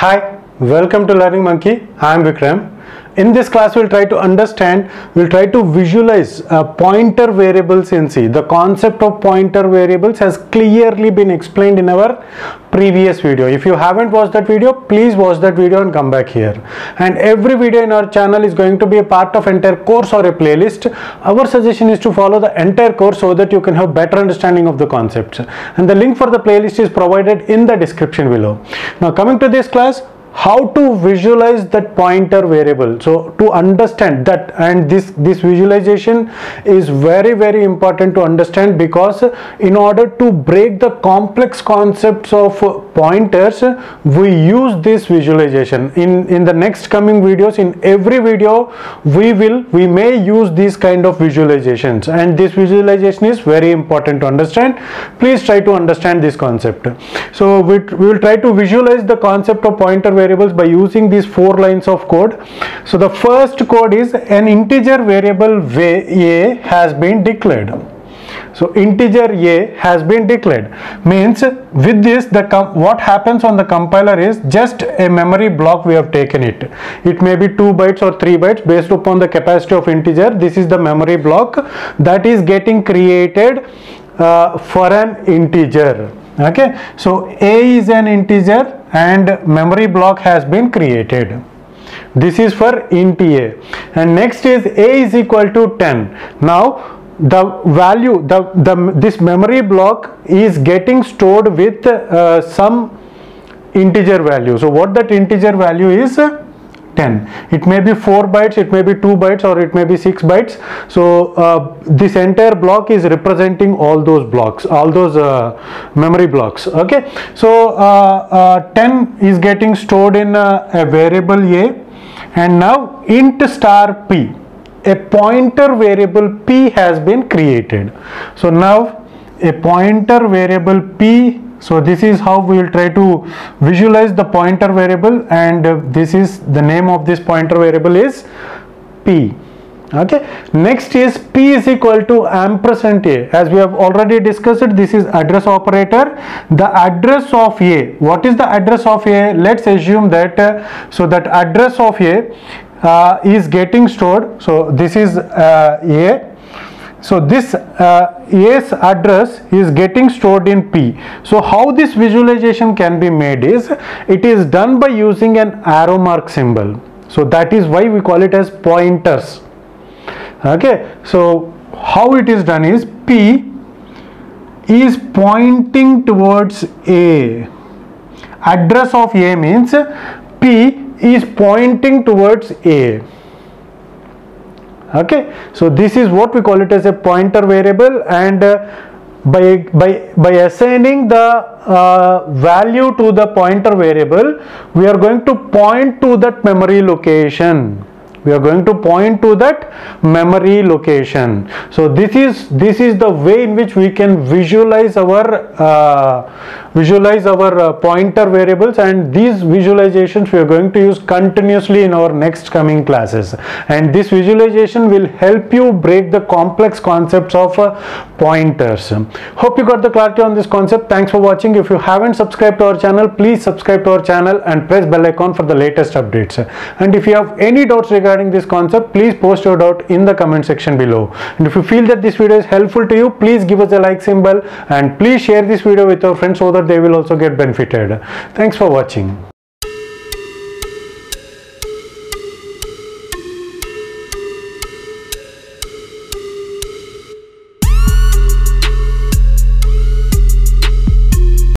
Hi, welcome to Learning Monkey. I am Vikram. In this class we'll try to understand, we'll try to visualize pointer variables in C. The concept of pointer variables has clearly been explained in our previous video. If you haven't watched that video, please watch that video and come back here. And every video in our channel is going to be a part of entire course or a playlist. Our suggestion is to follow the entire course so that you can have better understanding of the concepts. And the link for the playlist is provided in the description below. Now coming to this class, how to visualize that pointer variable. So to understand that, and this visualization is very, very important to understand, because in order to break the complex concepts of pointers we use this visualization. In the next coming videos, in every video we may use these kind of visualizations, and this visualization is very important to understand. Please try to understand this concept. So we will try to visualize the concept of pointer variables by using these 4 lines of code. So the first code is, an integer variable a has been declared. So integer a has been declared means with this what happens on the compiler is just a memory block we have taken. It may be 2 bytes or 3 bytes based upon the capacity of integer. This is the memory block that is getting created for an integer. Okay, so a is an integer and memory block has been created. This is for int a. And next is a is equal to 10. Now the value, this memory block is getting stored with some integer value. So what that integer value is? 10. It may be 4 bytes, it may be 2 bytes, or it may be 6 bytes. So this entire block is representing all those blocks, all those memory blocks. Okay, so 10 is getting stored in a variable a. And now int star p, a pointer variable p has been created. So now a pointer variable p. So this is how we will try to visualize the pointer variable, and this is the name of this pointer variable is p. Okay, next is p is equal to ampersand a. As we have already discussed it, this is address operator. The address of a, what is the address of a? Let's assume that so that address of a is getting stored. So this is a. So this A's address is getting stored in P. So how this visualization can be made is, it is done by using an arrow mark symbol. So that is why we call it as pointers. Okay, so how it is done is, P is pointing towards A. Address of A means P is pointing towards A. Okay, so this is what we call it as a pointer variable, and by assigning the value to the pointer variable, we are going to point to that memory location. We are going to point to that memory location. So this is the way in which we can visualize our pointer variables, and these visualizations we are going to use continuously in our next coming classes. And this visualization will help you break the complex concepts of pointers. Hope you got the clarity on this concept. Thanks for watching. If you haven't subscribed to our channel, please subscribe to our channel and press bell icon for the latest updates. And if you have any doubts regarding this concept, please post your doubt in the comment section below. And if you feel that this video is helpful to you, please give us a like symbol, and please share this video with your friends so that they will also get benefited. Thanks for watching.